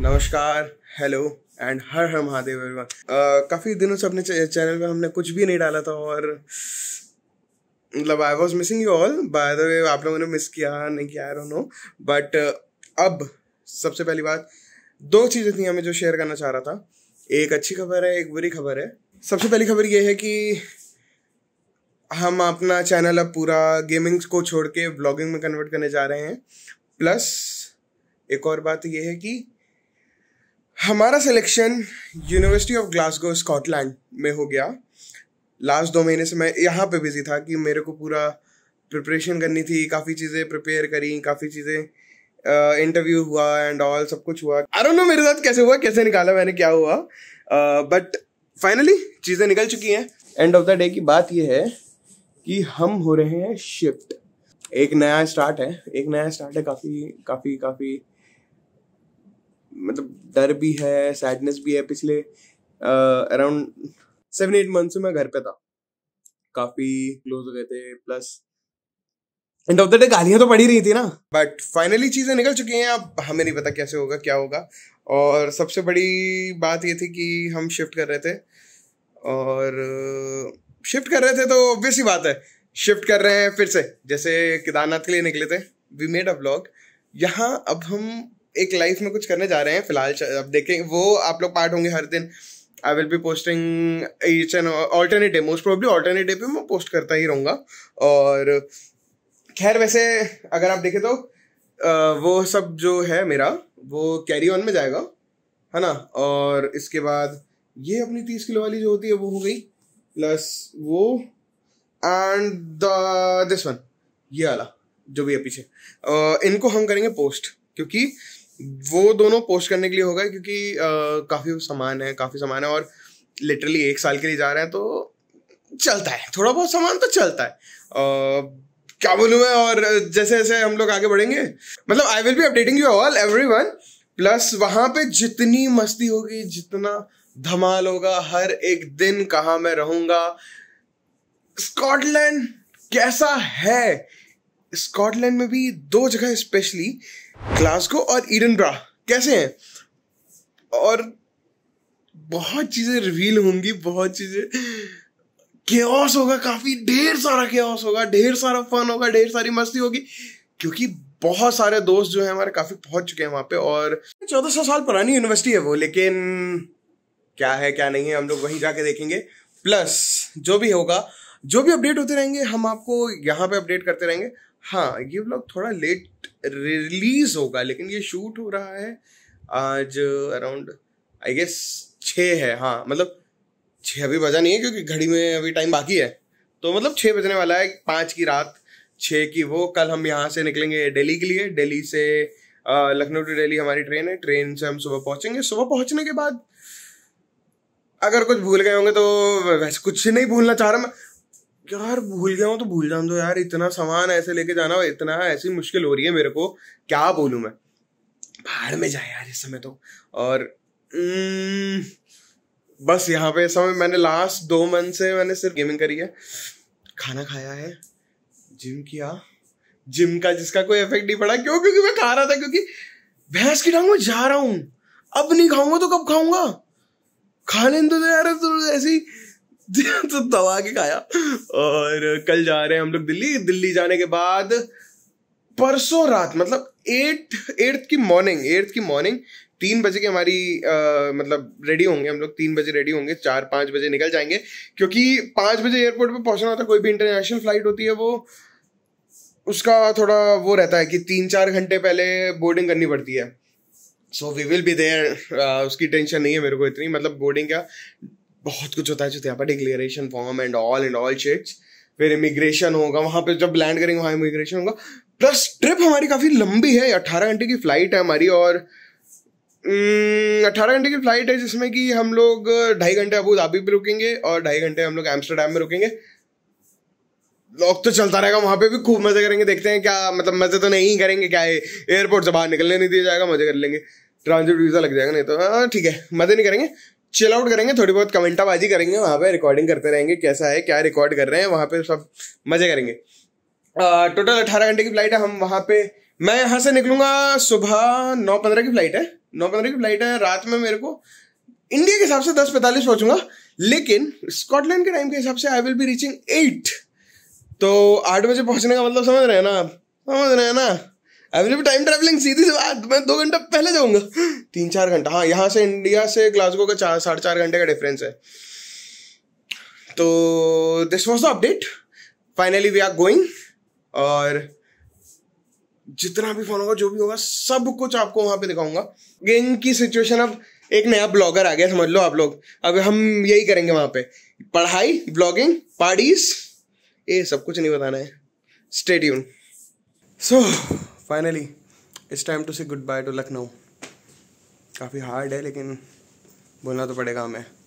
नमस्कार, hello and Har Har Mahadev everyone. काफ़ी दिनों से अपने चैनल पे हमने कुछ भी नहीं डाला था और मतलब I was missing you all. By the way, आप लोगों ने मिस किया नहीं किया आई डोंट नो, बट अब सबसे पहली बात, दो चीज़ें थी हमें जो शेयर करना चाह रहा था। एक अच्छी खबर है, एक बुरी खबर है। सबसे पहली खबर ये है कि हम अपना चैनल अब पूरा गेमिंग को छोड़ के ब्लॉगिंग में कन्वर्ट करने जा रहे हैं। प्लस एक और बात यह है कि हमारा selection university of Glasgow Scotland में हो गया। लास्ट 2 महीने से मैं यहाँ पे बिजी था कि मेरे को पूरा प्रिपरेशन करनी थी, काफ़ी चीज़ें प्रिपेयर करी, काफ़ी चीज़ें, इंटरव्यू हुआ एंड ऑल, सब कुछ हुआ। आई डोंट नो मेरे साथ कैसे हुआ, कैसे निकाला मैंने, क्या हुआ, बट फाइनली चीज़ें निकल चुकी हैं। एंड ऑफ द डे की बात यह है कि हम हो रहे हैं शिफ्ट। एक नया स्टार्ट है, काफ़ी मतलब डर भी है, सैडनेस भी है। पिछले अराउंड 7-8 मंथ्स मैं घर पे था, काफ़ी क्लोज हो गए थे। Plus end of the day गालियाँ तो पड़ी रही थी ना, बट फाइनली चीज़ें निकल चुकी हैं। अब हमें नहीं पता कैसे होगा, क्या होगा। और सबसे बड़ी बात ये थी कि हम शिफ्ट कर रहे थे, और शिफ्ट कर रहे थे तो ऑब्वियस ही बात है, शिफ्ट कर रहे हैं फिर से। जैसे केदारनाथ के लिए निकले थे, वी मेड अ व्लॉग, यहाँ अब हम एक लाइफ में कुछ करने जा रहे हैं। फिलहाल अब देखें, वो आप लोग पार्ट होंगे हर दिन। I will be posting each and alternate day, most probably alternate day पे मैं पोस्ट करता ही रहूँगा। और खैर वैसे अगर आप देखें तो वो सब जो है मेरा वो कैरी ऑन में जाएगा, है ना। और इसके बाद ये अपनी 30 किलो वाली जो होती है वो हो गई, प्लस वो एंड दिस वन, ये वाला जो भी है पीछे, इनको हम करेंगे पोस्ट, क्योंकि वो दोनों पोस्ट करने के लिए होगा, क्योंकि काफ़ी सामान है और लिटरली 1 साल के लिए जा रहे हैं, तो चलता है थोड़ा बहुत सामान, तो चलता है। क्या बोलूँ मैं। और जैसे जैसे हम लोग आगे बढ़ेंगे, मतलब I will be updating you all everyone. Plus वहाँ पे जितनी मस्ती होगी, जितना धमाल होगा, हर एक दिन कहाँ मैं रहूँगा, स्कॉटलैंड कैसा है। स्कॉटलैंड में भी 2 जगह स्पेशली, ग्लासगो और एडिनबरा, कैसे हैं। और बहुत चीज़ें रिवील होंगी, बहुत चीज़ें, केओस होगा, काफ़ी ढेर सारा केओस होगा, ढेर सारा फन होगा, ढेर सारी मस्ती होगी, क्योंकि बहुत सारे दोस्त जो हैं हमारे काफ़ी पहुंच चुके हैं वहाँ पे। और 1400 साल पुरानी यूनिवर्सिटी है वो, लेकिन क्या है क्या नहीं है हम लोग वहीं जाके देखेंगे। प्लस जो भी होगा, जो भी अपडेट होते रहेंगे हम आपको यहाँ पे अपडेट करते रहेंगे। हाँ, ये व्लॉग थोड़ा लेट रिलीज होगा, लेकिन ये शूट हो रहा है आज अराउंड आई गेस 6 है। हाँ मतलब 6 अभी बजा नहीं है, क्योंकि घड़ी में अभी टाइम बाकी है, तो मतलब 6 बजने वाला है। 5 की रात 6 की वो। कल हम यहाँ से निकलेंगे दिल्ली के लिए। दिल्ली से लखनऊ टू दिल्ली हमारी ट्रेन है। ट्रेन से हम सुबह पहुँचेंगे। सुबह पहुँचने के बाद अगर कुछ भूल गए होंगे तो, वैसे कुछ नहीं भूलना चाह रहा मैं यार, भूल गया हूँ तो भूल जान दो यार, इतना सामान ऐसे लेके जाना, इतना ऐसी मुश्किल हो रही है मेरे को, क्या बोलूँ मैं। भाड़ में जाए यार इस समय तो। और बस यहाँ पे समय मैंने लास्ट 2 मंथ से मैंने सिर्फ गेमिंग करी है, खाना खाया है, जिम किया। जिम का जिसका कोई इफेक्ट नहीं पड़ा, क्यों? क्योंकि मैं खा रहा था, क्योंकि भैंस की टांग में जा रहा हूँ। अब नहीं खाऊंगा तो कब खाऊंगा, खा लेने तो यार, तो ऐसी तो दवा के खाया। और कल जा रहे हैं हम लोग दिल्ली। दिल्ली जाने के बाद परसों रात, मतलब 8 की मॉर्निंग 3 बजे की हमारी मतलब रेडी होंगे हम लोग। 3 बजे रेडी होंगे, 4-5 बजे निकल जाएंगे, क्योंकि 5 बजे एयरपोर्ट पे पहुंचना होता है। कोई भी इंटरनेशनल फ्लाइट होती है वो, उसका थोड़ा वो रहता है कि 3-4 घंटे पहले बोर्डिंग करनी पड़ती है। So we will be there, उसकी टेंशन नहीं है मेरे को इतनी, मतलब बोर्डिंग का बहुत कुछ होता है, जो यहाँ पर declaration form and all sheets, फिर इमिग्रेशन होगा वहाँ पे, जब लैंड करेंगे वहाँ इमिग्रेशन होगा। प्लस ट्रिप हमारी काफ़ी लंबी है, 18 घंटे की फ्लाइट है हमारी, और 18 घंटे की फ्लाइट है, जिसमें कि हम लोग 2.5 घंटे अबू धाबी पे रुकेंगे और 2.5 घंटे हम लोग एम्स्टरडैम में रुकेंगे। लॉक तो चलता रहेगा, वहाँ पे भी खूब मज़े करेंगे। देखते हैं क्या, मतलब मज़े तो नहीं करेंगे, क्या है, एयरपोर्ट से बाहर निकलने नहीं दिया जाएगा, मज़े कर लेंगे, ट्रांजिट वीज़ा लग जाएगा, नहीं तो हाँ ठीक है, मज़े नहीं करेंगे, चिल आउट करेंगे, थोड़ी बहुत कमेंटाबाजी करेंगे वहाँ पे, रिकॉर्डिंग करते रहेंगे कैसा है, क्या रिकॉर्ड कर रहे हैं वहाँ पे, सब मजे करेंगे। टोटल 18 घंटे की फ्लाइट है। हम वहाँ पे, मैं यहाँ से निकलूँगा सुबह 9:15 की फ्लाइट है, 9:15 की फ्लाइट है रात में। मेरे को इंडिया के हिसाब से 10:45 पहुंचूंगा, लेकिन स्कॉटलैंड के टाइम के हिसाब से आई विल बी रीचिंग 8। तो 8 बजे पहुंचने का मतलब समझ रहे हैं ना। I will be time travelling, सीधी सी बात। मैं 2 घंटा पहले जाऊंगा, 3-4 घंटा। हाँ, यहाँ से इंडिया से ग्लासगो का 4-4.5 घंटे का डिफरेंस है। तो this was the update. Finally we are going, और जितना भी फोन होगा जो भी होगा सब कुछ आपको वहां पे दिखाऊंगा। गेम की सिचुएशन, अब एक नया ब्लॉगर आ गया समझ लो आप लोग। अब हम यही करेंगे वहां पे, पढ़ाई, ब्लॉगिंग, पार्टीज, ये सब कुछ नहीं बताना है। Stay tune. So finally it's time to say goodbye to Lucknow. काफ़ी हार्ड है लेकिन बोलना तो पड़ेगा हमें।